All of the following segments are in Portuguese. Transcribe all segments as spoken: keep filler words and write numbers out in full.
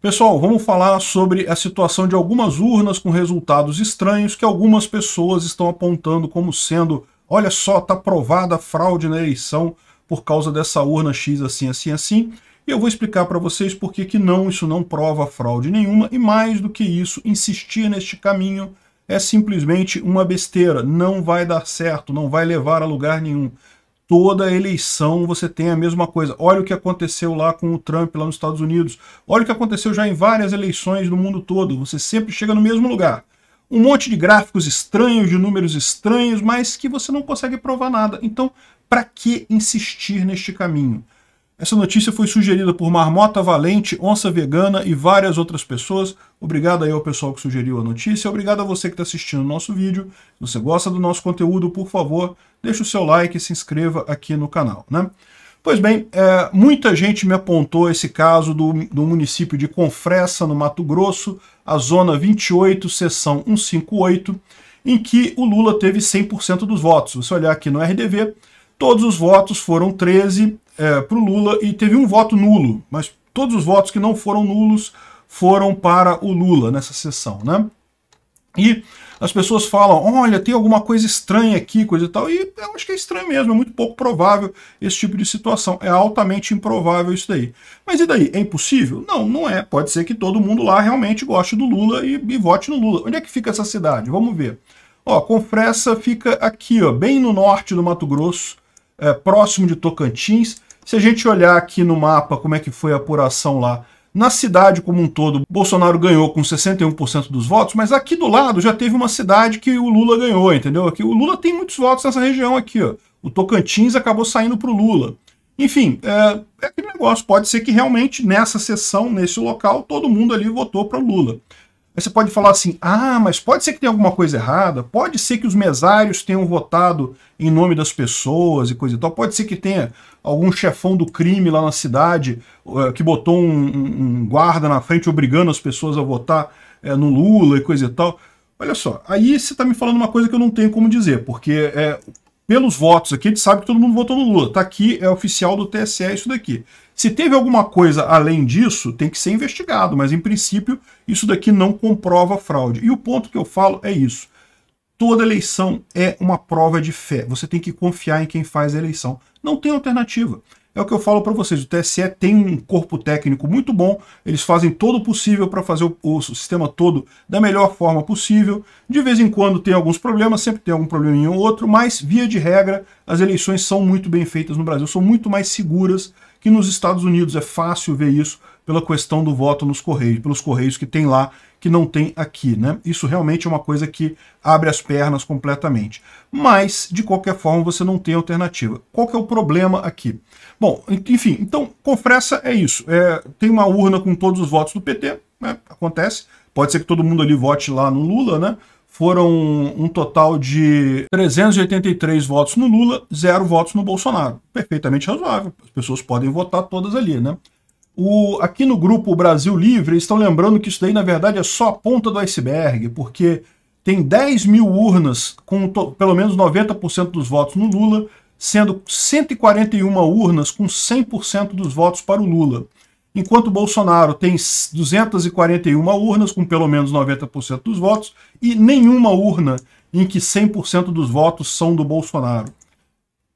Pessoal, vamos falar sobre a situação de algumas urnas com resultados estranhos que algumas pessoas estão apontando como sendo, olha só, está provada a fraude na eleição por causa dessa urna X assim, assim, assim. E eu vou explicar para vocês por que que não, isso não prova fraude nenhuma. E mais do que isso, insistir neste caminho é simplesmente uma besteira. Não vai dar certo, não vai levar a lugar nenhum. Toda eleição você tem a mesma coisa. Olha o que aconteceu lá com o Trump, lá nos Estados Unidos. Olha o que aconteceu já em várias eleições no mundo todo. Você sempre chega no mesmo lugar. Um monte de gráficos estranhos, de números estranhos, mas que você não consegue provar nada. Então, para que insistir neste caminho? Essa notícia foi sugerida por Marmota Valente, Onça Vegana e várias outras pessoas. Obrigado aí ao pessoal que sugeriu a notícia. Obrigado a você que está assistindo o nosso vídeo. Se você gosta do nosso conteúdo, por favor, deixa o seu like e se inscreva aqui no canal, né? Pois bem, é, muita gente me apontou esse caso do, do município de Confresa, no Mato Grosso, a zona vinte e oito, seção cento e cinquenta e oito, em que o Lula teve cem por cento dos votos. Se você olhar aqui no R D V, todos os votos foram treze é, para o Lula e teve um voto nulo, mas todos os votos que não foram nulos foram para o Lula nessa sessão, né? E as pessoas falam, olha, tem alguma coisa estranha aqui, coisa e tal, e eu acho que é estranho mesmo, é muito pouco provável esse tipo de situação, é altamente improvável isso daí. Mas e daí? É impossível? Não, não é. Pode ser que todo mundo lá realmente goste do Lula e, e vote no Lula. Onde é que fica essa cidade? Vamos ver. Ó, Confresa fica aqui, ó, bem no norte do Mato Grosso, é, próximo de Tocantins. Se a gente olhar aqui no mapa como é que foi a apuração lá, na cidade como um todo, Bolsonaro ganhou com sessenta e um por cento dos votos, mas aqui do lado já teve uma cidade que o Lula ganhou, entendeu? Aqui, o Lula tem muitos votos nessa região aqui, ó. O Tocantins acabou saindo pro Lula. Enfim, é, é aquele negócio, pode ser que realmente nessa sessão, nesse local, todo mundo ali votou para o Lula. Aí você pode falar assim, ah, mas pode ser que tenha alguma coisa errada, pode ser que os mesários tenham votado em nome das pessoas e coisa e tal, pode ser que tenha algum chefão do crime lá na cidade que botou um, um guarda na frente obrigando as pessoas a votar é, no Lula e coisa e tal. Olha só, aí você está me falando uma coisa que eu não tenho como dizer, porque é, pelos votos aqui a gente sabe que todo mundo votou no Lula, tá aqui, é oficial do T S E isso daqui. Se teve alguma coisa além disso, tem que ser investigado, mas em princípio isso daqui não comprova fraude. E o ponto que eu falo é isso. Toda eleição é uma prova de fé. Você tem que confiar em quem faz a eleição. Não tem alternativa. É o que eu falo para vocês. O T S E tem um corpo técnico muito bom. Eles fazem todo o possível para fazer o, o sistema todo da melhor forma possível. De vez em quando tem alguns problemas, sempre tem algum probleminha ou outro, mas via de regra as eleições são muito bem feitas no Brasil. São muito mais seguras que nos Estados Unidos. É fácil ver isso pela questão do voto nos Correios, pelos Correios que tem lá, que não tem aqui, né? Isso realmente é uma coisa que abre as pernas completamente. Mas, de qualquer forma, você não tem alternativa. Qual que é o problema aqui? Bom, enfim, então, Confresa é isso. É, tem uma urna com todos os votos do P T, né? Acontece. Pode ser que todo mundo ali vote lá no Lula, né? Foram um total de trezentos e oitenta e três votos no Lula, zero votos no Bolsonaro. Perfeitamente razoável. As pessoas podem votar todas ali, né? O, aqui no grupo Brasil Livre, eles estão lembrando que isso daí, na verdade, é só a ponta do iceberg, porque tem dez mil urnas com to, pelo menos noventa por cento dos votos no Lula, sendo cento e quarenta e uma urnas com cem por cento dos votos para o Lula. Enquanto o Bolsonaro tem duzentas e quarenta e uma urnas com pelo menos noventa por cento dos votos e nenhuma urna em que cem por cento dos votos são do Bolsonaro.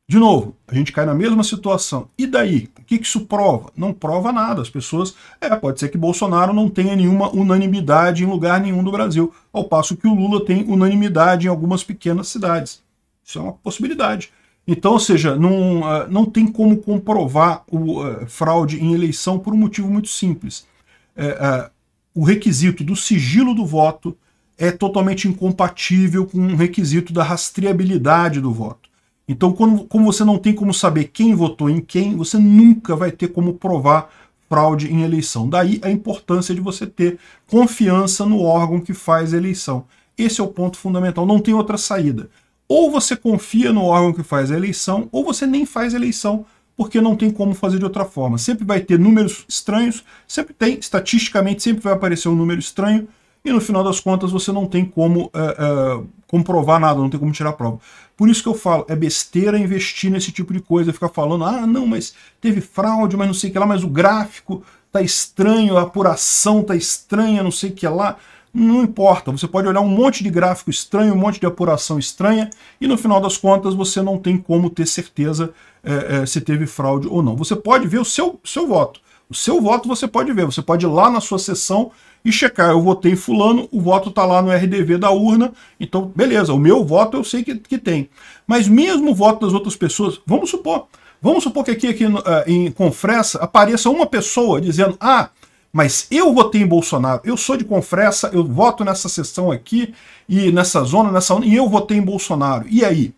De novo, a gente cai na mesma situação. E daí? O que isso prova? Não prova nada. As pessoas... É, pode ser que Bolsonaro não tenha nenhuma unanimidade em lugar nenhum do Brasil, ao passo que o Lula tem unanimidade em algumas pequenas cidades. Isso é uma possibilidade. Então, ou seja, não, não tem como comprovar o uh, fraude em eleição por um motivo muito simples. É, uh, o requisito do sigilo do voto é totalmente incompatível com o requisito da rastreabilidade do voto. Então, quando, como você não tem como saber quem votou em quem, você nunca vai ter como provar fraude em eleição. Daí a importância de você ter confiança no órgão que faz a eleição. Esse é o ponto fundamental, não tem outra saída. Ou você confia no órgão que faz a eleição, ou você nem faz a eleição, porque não tem como fazer de outra forma. Sempre vai ter números estranhos, sempre tem, estatisticamente sempre vai aparecer um número estranho, e no final das contas você não tem como uh, uh, comprovar nada, não tem como tirar prova. Por isso que eu falo, é besteira investir nesse tipo de coisa, ficar falando, ah, não, mas teve fraude, mas não sei o que lá, mas o gráfico tá estranho, a apuração tá estranha, não sei o que lá. Não importa, você pode olhar um monte de gráfico estranho, um monte de apuração estranha, e no final das contas você não tem como ter certeza é, é, se teve fraude ou não. Você pode ver o seu, seu voto. O seu voto você pode ver, você pode ir lá na sua sessão e checar. Eu votei fulano, o voto está lá no R D V da urna, então beleza, o meu voto eu sei que, que tem. Mas mesmo o voto das outras pessoas, vamos supor, vamos supor que aqui, aqui uh, em Confresa apareça uma pessoa dizendo, ah, mas eu votei em Bolsonaro, eu sou de Confresa, eu voto nessa sessão aqui, e nessa zona, nessa zona, e eu votei em Bolsonaro. E aí?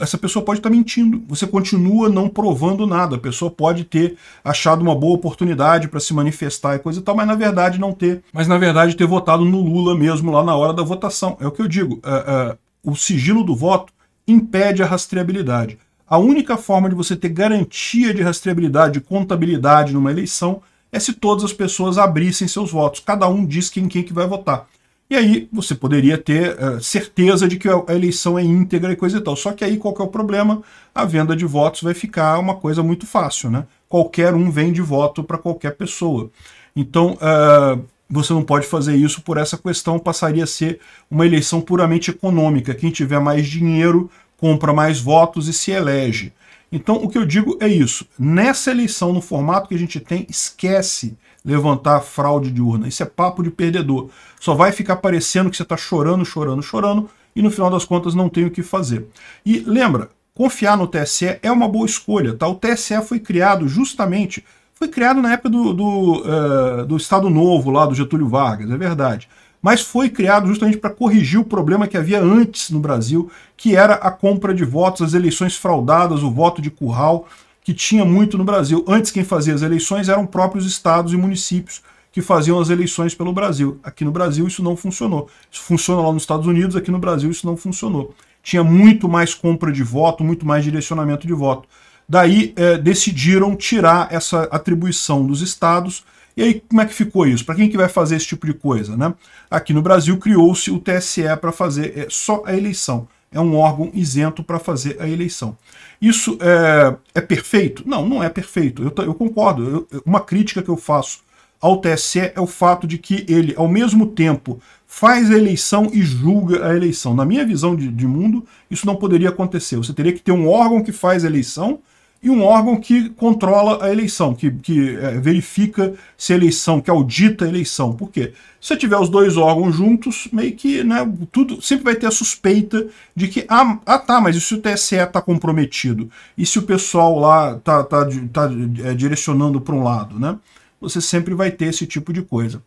Essa pessoa pode estar mentindo, você continua não provando nada, a pessoa pode ter achado uma boa oportunidade para se manifestar e coisa e tal, mas na verdade não ter. Mas na verdade ter votado no Lula mesmo lá na hora da votação. É o que eu digo, uh, uh, o sigilo do voto impede a rastreabilidade. A única forma de você ter garantia de rastreabilidade, de contabilidade numa eleição é se todas as pessoas abrissem seus votos, cada um diz quem, quem que vai votar. E aí você poderia ter uh, certeza de que a eleição é íntegra e coisa e tal. Só que aí qual que é o problema? A venda de votos vai ficar uma coisa muito fácil, né? Qualquer um vende voto para qualquer pessoa. Então uh, você não pode fazer isso por essa questão, passaria a ser uma eleição puramente econômica. Quem tiver mais dinheiro compra mais votos e se elege. Então o que eu digo é isso. Nessa eleição, no formato que a gente tem, esquece levantar fraude de urna. Isso é papo de perdedor. Só vai ficar parecendo que você está chorando, chorando, chorando, e no final das contas não tem o que fazer. E lembra, confiar no T S E é uma boa escolha, tá? O T S E foi criado justamente, foi criado na época do, do, uh, do Estado Novo, lá do Getúlio Vargas, é verdade. Mas foi criado justamente para corrigir o problema que havia antes no Brasil, que era a compra de votos, as eleições fraudadas, o voto de curral, que tinha muito no Brasil. Antes quem fazia as eleições eram próprios estados e municípios que faziam as eleições pelo Brasil. Aqui no Brasil isso não funcionou. Isso funciona lá nos Estados Unidos, aqui no Brasil isso não funcionou. Tinha muito mais compra de voto, muito mais direcionamento de voto. Daí eh, decidiram tirar essa atribuição dos estados. E aí como é que ficou isso? Para quem que vai fazer esse tipo de coisa, né? Aqui no Brasil criou-se o T S E para fazer eh, só a eleição. É um órgão isento para fazer a eleição. Isso é, é perfeito? Não, não é perfeito. Eu, eu concordo. Eu, uma crítica que eu faço ao T S E é o fato de que ele, ao mesmo tempo, faz a eleição e julga a eleição. Na minha visão de, de mundo, isso não poderia acontecer. Você teria que ter um órgão que faz a eleição e um órgão que controla a eleição, que, que é, verifica se a eleição, que audita a eleição. Por quê? Se você tiver os dois órgãos juntos, meio que, né, tudo, sempre vai ter a suspeita de que, ah, ah tá, mas e se o T S E está comprometido? E se o pessoal lá está tá, tá, é, direcionando para um lado, né? Você sempre vai ter esse tipo de coisa.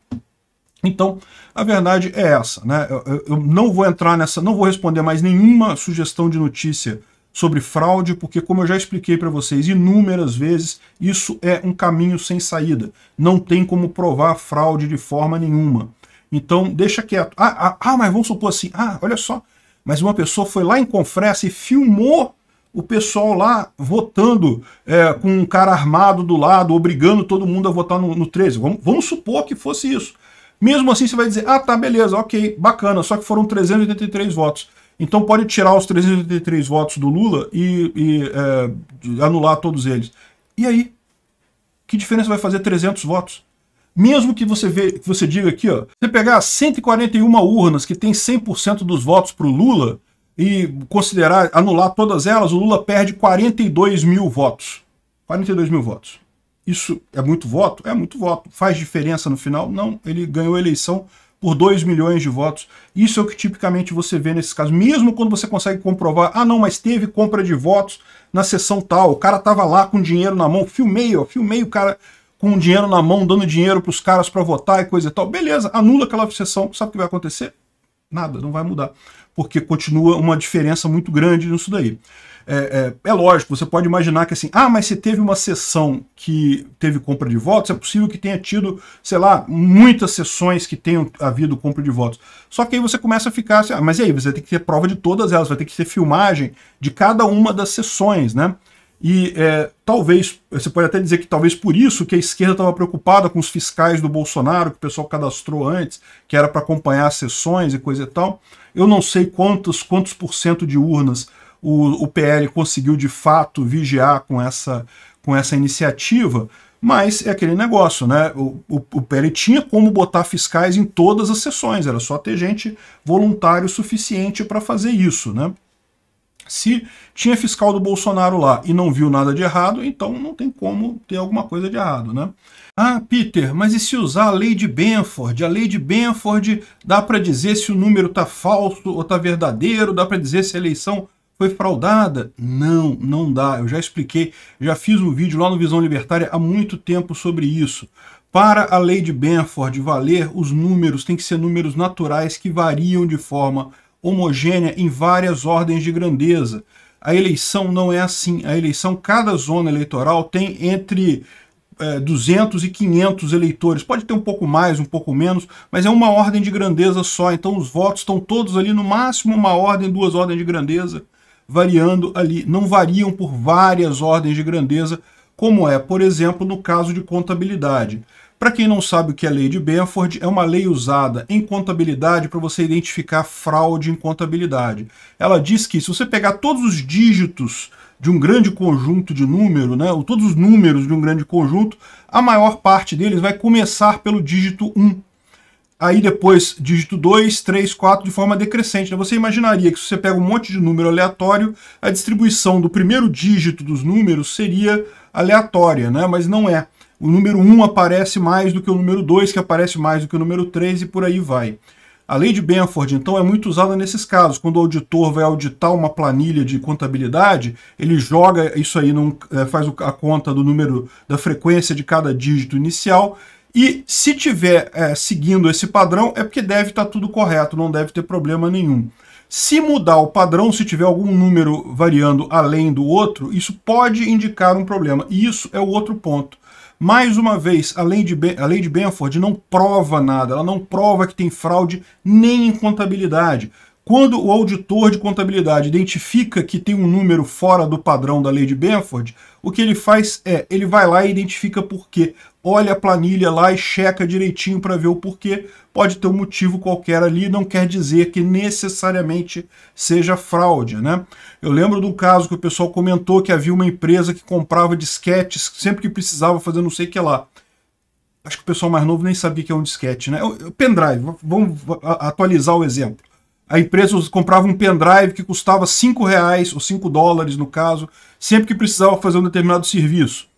Então, a verdade é essa, né? Eu, eu não vou entrar nessa, não vou responder mais nenhuma sugestão de notícia sobre fraude, porque como eu já expliquei para vocês inúmeras vezes, isso é um caminho sem saída. Não tem como provar fraude de forma nenhuma. Então, deixa quieto. Ah, ah, ah mas vamos supor assim, ah, olha só, mas uma pessoa foi lá em Confresa e filmou o pessoal lá votando é, com um cara armado do lado, obrigando todo mundo a votar no, no treze. Vamos, vamos supor que fosse isso. Mesmo assim, você vai dizer, ah, tá, beleza, ok, bacana, só que foram trezentos e oitenta e três votos. Então pode tirar os trezentos e oitenta e três votos do Lula e, e é, anular todos eles. E aí? Que diferença vai fazer trezentos votos? Mesmo que você, vê, que você diga aqui, ó, você pegar cento e quarenta e uma urnas que tem cem por cento dos votos para o Lula e considerar anular todas elas, o Lula perde quarenta e dois mil votos. quarenta e dois mil votos. Isso é muito voto? É muito voto. Faz diferença no final? Não, ele ganhou a eleição por dois milhões de votos. Isso é o que tipicamente você vê nesses casos. Mesmo quando você consegue comprovar, ah não, mas teve compra de votos na sessão tal, o cara tava lá com dinheiro na mão, filmei, ó, filmei o cara com dinheiro na mão, dando dinheiro pros caras para votar e coisa e tal. Beleza, anula aquela sessão. Sabe o que vai acontecer? Nada, não vai mudar. Porque continua uma diferença muito grande nisso daí. É, é, é lógico, você pode imaginar que assim, ah, mas se teve uma sessão que teve compra de votos, é possível que tenha tido, sei lá, muitas sessões que tenham havido compra de votos. Só que aí você começa a ficar assim, ah, mas e aí, você tem que ter prova de todas elas, vai ter que ter filmagem de cada uma das sessões, né? E é, talvez, você pode até dizer que talvez por isso que a esquerda estava preocupada com os fiscais do Bolsonaro, que o pessoal cadastrou antes, que era para acompanhar as sessões e coisa e tal. Eu não sei quantos, quantos por cento de urnas o, o P L conseguiu de fato vigiar com essa, com essa iniciativa, Mas é aquele negócio, né? O, o, o P L tinha como botar fiscais em todas as sessões, era só ter gente voluntário suficiente para fazer isso, né? Se tinha fiscal do Bolsonaro lá e não viu nada de errado, então não tem como ter alguma coisa de errado, né? Ah, Peter, mas e se usar a lei de Benford? A lei de Benford dá para dizer se o número tá falso ou tá verdadeiro, dá para dizer se a eleição foi fraudada? Não, não dá. Eu já expliquei, já fiz um vídeo lá no Visão Libertária há muito tempo sobre isso. Para a lei de Benford valer, os números têm que ser números naturais que variam de forma homogênea em várias ordens de grandeza. A eleição não é assim. A eleição, cada zona eleitoral tem entre é, duzentos e quinhentos eleitores. Pode ter um pouco mais, um pouco menos, mas é uma ordem de grandeza só. Então os votos estão todos ali, no máximo uma ordem, duas ordens de grandeza, variando ali. Não variam por várias ordens de grandeza, como é, por exemplo, no caso de contabilidade. Para quem não sabe o que é a lei de Benford, é uma lei usada em contabilidade para você identificar fraude em contabilidade. Ela diz que se você pegar todos os dígitos de um grande conjunto de número, né, ou todos os números de um grande conjunto, a maior parte deles vai começar pelo dígito um. Aí depois dígito dois, três, quatro, de forma decrescente. Né? Você imaginaria que se você pega um monte de número aleatório, a distribuição do primeiro dígito dos números seria aleatória, né? Mas não é. O número um aparece mais do que o número dois, que aparece mais do que o número três, e por aí vai. A lei de Benford, então, é muito usada nesses casos. Quando o auditor vai auditar uma planilha de contabilidade, ele joga isso aí, num, faz a conta do número da frequência de cada dígito inicial, e se tiver é, seguindo esse padrão, é porque deve estar tudo correto, não deve ter problema nenhum. Se mudar o padrão, se tiver algum número variando além do outro, isso pode indicar um problema. E isso é o outro ponto. Mais uma vez, a lei de, a lei de Benford não prova nada, ela não prova que tem fraude nem em contabilidade. Quando o auditor de contabilidade identifica que tem um número fora do padrão da lei de Benford, o que ele faz é, ele vai lá e identifica por quê. Olha a planilha lá e checa direitinho para ver o porquê. Pode ter um motivo qualquer ali, não quer dizer que necessariamente seja fraude, né? Eu lembro de um caso que o pessoal comentou que havia uma empresa que comprava disquetes sempre que precisava fazer não sei o que lá. Acho que o pessoal mais novo nem sabia que é um disquete, né? O pendrive, vamos atualizar o exemplo. A empresa comprava um pendrive que custava cinco reais, ou cinco dólares no caso, sempre que precisava fazer um determinado serviço.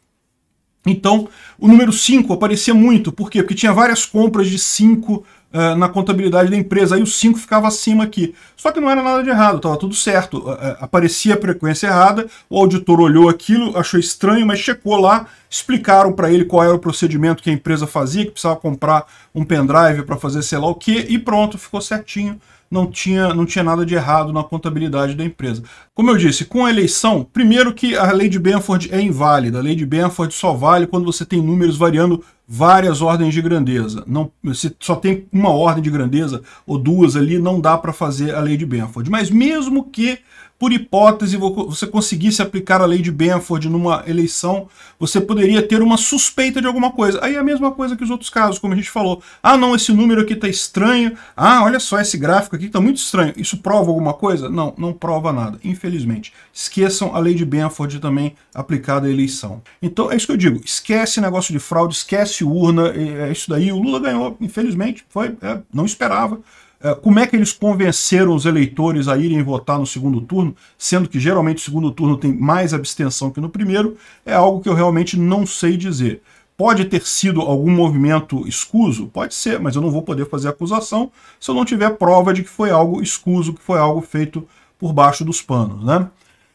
Então, o número cinco aparecia muito. Por quê? Porque tinha várias compras de cinco uh, na contabilidade da empresa. Aí o cinco ficava acima aqui. Só que não era nada de errado, estava tudo certo. Uh, aparecia a frequência errada, o auditor olhou aquilo, achou estranho, mas checou lá, explicaram para ele qual era o procedimento que a empresa fazia, que precisava comprar um pendrive para fazer sei lá o quê, e pronto, ficou certinho. Não tinha, não tinha nada de errado na contabilidade da empresa. Como eu disse, com a eleição, primeiro que a lei de Benford é inválida. A lei de Benford só vale quando você tem números variando várias ordens de grandeza. Não, se só tem uma ordem de grandeza ou duas ali, não dá para fazer a lei de Benford. Mas mesmo que, por hipótese, você conseguisse aplicar a lei de Benford numa eleição, você poderia ter uma suspeita de alguma coisa. Aí é a mesma coisa que os outros casos, como a gente falou. Ah, não, esse número aqui está estranho. Ah, olha só esse gráfico aqui que está muito estranho. Isso prova alguma coisa? Não, não prova nada, infelizmente. Esqueçam a lei de Benford também aplicada à eleição. Então é isso que eu digo, esquece negócio de fraude, esquece urna, é isso daí. O Lula ganhou, infelizmente, foi, é, não esperava. É, como é que eles convenceram os eleitores a irem votar no segundo turno, sendo que geralmente o segundo turno tem mais abstenção que no primeiro, é algo que eu realmente não sei dizer. Pode ter sido algum movimento escuso? Pode ser, mas eu não vou poder fazer acusação se eu não tiver prova de que foi algo escuso, que foi algo feito por baixo dos panos, né?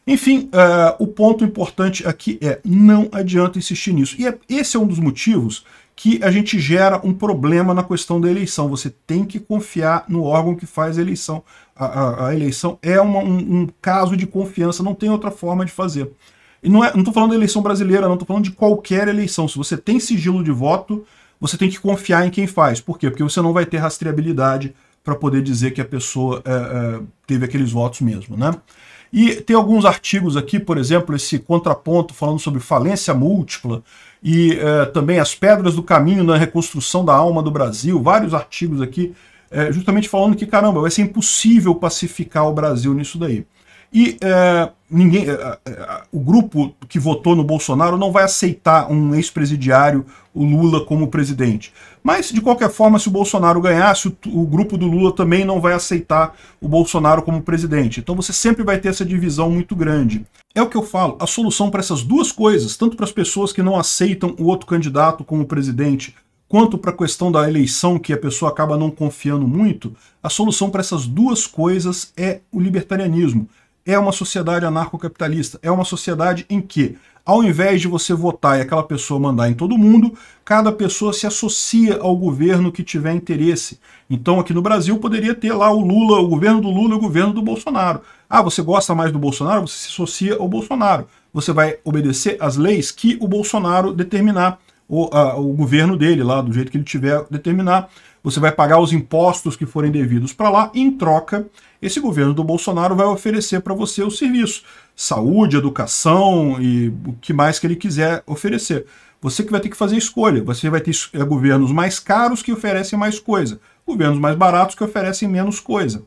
Enfim, uh, o ponto importante aqui é não adianta insistir nisso. E é, esse é um dos motivos que a gente gera um problema na questão da eleição. Você tem que confiar no órgão que faz a eleição. A, a, a eleição é uma, um, um caso de confiança, não tem outra forma de fazer. E não estou falando da eleição brasileira, não, estou falando de qualquer eleição. Se você tem sigilo de voto, você tem que confiar em quem faz. Por quê? Porque você não vai ter rastreabilidade para poder dizer que a pessoa é, é, teve aqueles votos mesmo, né? E tem alguns artigos aqui, por exemplo, esse contraponto falando sobre falência múltipla e é, também as pedras do caminho na reconstrução da alma do Brasil, vários artigos aqui, é, justamente falando que, caramba, vai ser impossível pacificar o Brasil nisso daí. E é, ninguém, é, é, o grupo que votou no Bolsonaro não vai aceitar um ex-presidiário, o Lula, como presidente. Mas, de qualquer forma, se o Bolsonaro ganhasse, o, o grupo do Lula também não vai aceitar o Bolsonaro como presidente. Então você sempre vai ter essa divisão muito grande. É o que eu falo, a solução para essas duas coisas, tanto para as pessoas que não aceitam o outro candidato como presidente, quanto para a questão da eleição, que a pessoa acaba não confiando muito, a solução para essas duas coisas é o libertarianismo. É uma sociedade anarcocapitalista, é uma sociedade em que, ao invés de você votar e aquela pessoa mandar em todo mundo, cada pessoa se associa ao governo que tiver interesse. Então aqui no Brasil poderia ter lá o Lula, o governo do Lula e o governo do Bolsonaro. Ah, você gosta mais do Bolsonaro? Você se associa ao Bolsonaro. Você vai obedecer às leis que o Bolsonaro determinar. O, a, o governo dele lá, do jeito que ele tiver determinar, você vai pagar os impostos que forem devidos para lá, e em troca, esse governo do Bolsonaro vai oferecer para você o serviço, saúde, educação e o que mais que ele quiser oferecer. Você que vai ter que fazer escolha, você vai ter é, governos mais caros que oferecem mais coisa, governos mais baratos que oferecem menos coisa.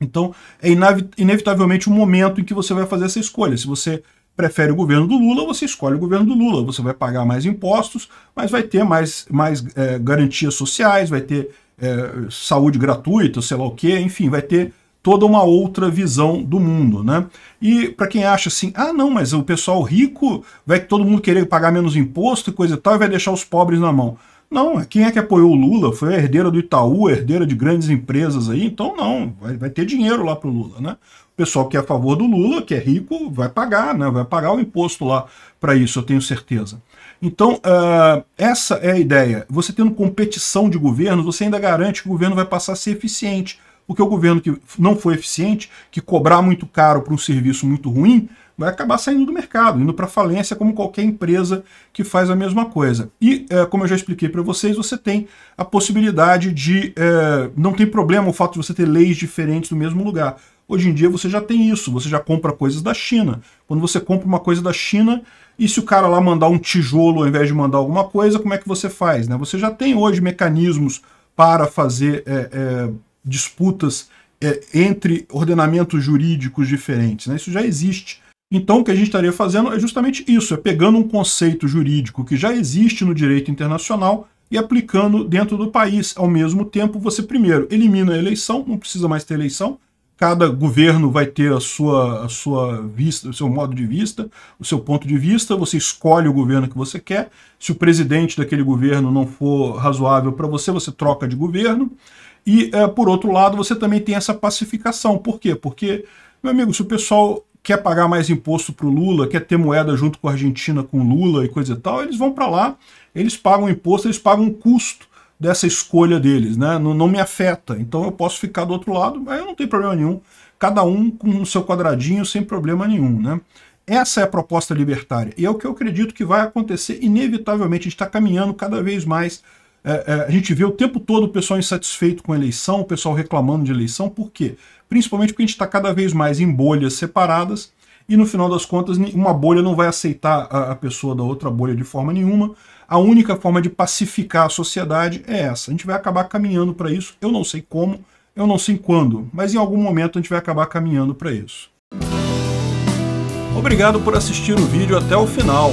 Então, é inevitavelmente um momento em que você vai fazer essa escolha. Se você prefere o governo do Lula, você escolhe o governo do Lula. Você vai pagar mais impostos, mas vai ter mais, mais é, garantias sociais, vai ter é, saúde gratuita, sei lá o quê, enfim, vai ter toda uma outra visão do mundo, né? E para quem acha assim, ah não, mas o pessoal rico vai todo mundo querer pagar menos imposto e coisa e tal, e vai deixar os pobres na mão. Não, quem é que apoiou o Lula? Foi a herdeira do Itaú, a herdeira de grandes empresas aí, então não, vai, vai ter dinheiro lá pro Lula, né? O pessoal que é a favor do Lula, que é rico, vai pagar, né? Vai pagar o imposto lá para isso, eu tenho certeza. Então, uh, essa é a ideia. Você tendo competição de governos, você ainda garante que o governo vai passar a ser eficiente, porque o governo que não foi eficiente, que cobrar muito caro para um serviço muito ruim, vai acabar saindo do mercado, indo para falência, como qualquer empresa que faz a mesma coisa. E, é, como eu já expliquei para vocês, você tem a possibilidade de... É, não tem problema o fato de você ter leis diferentes no mesmo lugar. Hoje em dia você já tem isso, você já compra coisas da China. Quando você compra uma coisa da China, e se o cara lá mandar um tijolo ao invés de mandar alguma coisa, como é que você faz, né? Você já tem hoje mecanismos para fazer é, é, disputas é, entre ordenamentos jurídicos diferentes, né? Isso já existe. Então o que a gente estaria fazendo é justamente isso, é pegando um conceito jurídico que já existe no direito internacional e aplicando dentro do país. Ao mesmo tempo, você primeiro elimina a eleição, não precisa mais ter eleição, cada governo vai ter a sua, a sua vista, o seu modo de vista, o seu ponto de vista, você escolhe o governo que você quer, se o presidente daquele governo não for razoável para você, você troca de governo, e é, por outro lado você também tem essa pacificação. Por quê? Porque, meu amigo, se o pessoal quer pagar mais imposto para o Lula, quer ter moeda junto com a Argentina, com Lula e coisa e tal, eles vão para lá, eles pagam imposto, eles pagam o custo dessa escolha deles, né? Não, não me afeta, então eu posso ficar do outro lado, mas eu não tenho problema nenhum, cada um com o seu quadradinho sem problema nenhum, né? Essa é a proposta libertária, e é o que eu acredito que vai acontecer inevitavelmente. A gente está caminhando cada vez mais, é, é, a gente vê o tempo todo o pessoal insatisfeito com a eleição, o pessoal reclamando de eleição. Por quê? Principalmente porque a gente está cada vez mais em bolhas separadas e, no final das contas, uma bolha não vai aceitar a pessoa da outra bolha de forma nenhuma. A única forma de pacificar a sociedade é essa. A gente vai acabar caminhando para isso. Eu não sei como, eu não sei quando, mas em algum momento a gente vai acabar caminhando para isso. Obrigado por assistir o vídeo até o final.